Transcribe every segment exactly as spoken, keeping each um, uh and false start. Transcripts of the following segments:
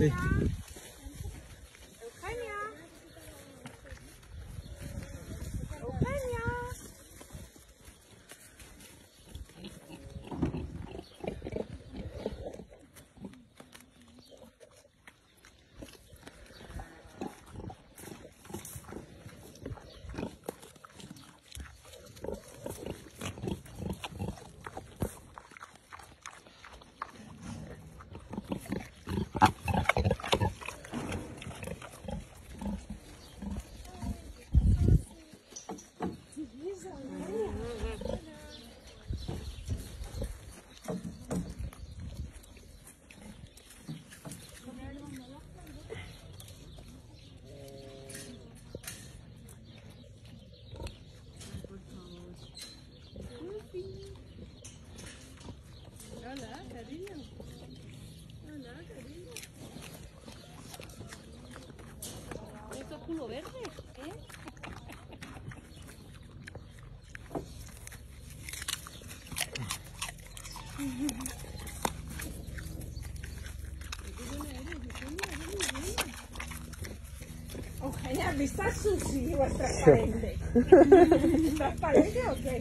Sí. Eugenia. Hola, cariño. Hola, cariño. Esto es culo verde, ¿eh? Ojalá, ¿me está Susi o es transparente? ¿Es transparente o qué?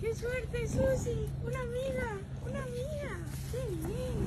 ¡Qué suerte, Susi! ¡Una amiga! ¡Una amiga! ¡Qué bien!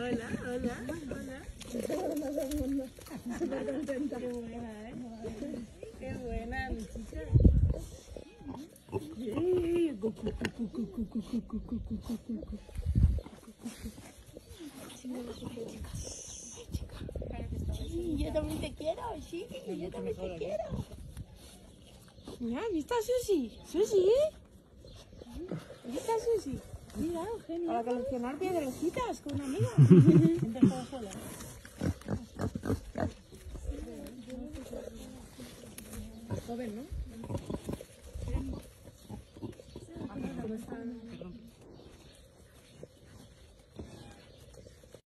Hola, hola. Está contenta. Qué buena, ¿eh? Qué buena, mi chica. Sí, yo también te quiero, sí, yo también te quiero. Mira, ahí está Susi. Susi, ¿eh? Ahí está Susi. Mira, Eugenia. Para coleccionar piedrecitas con una amiga. Joven, ¿no? ¿Cómo están?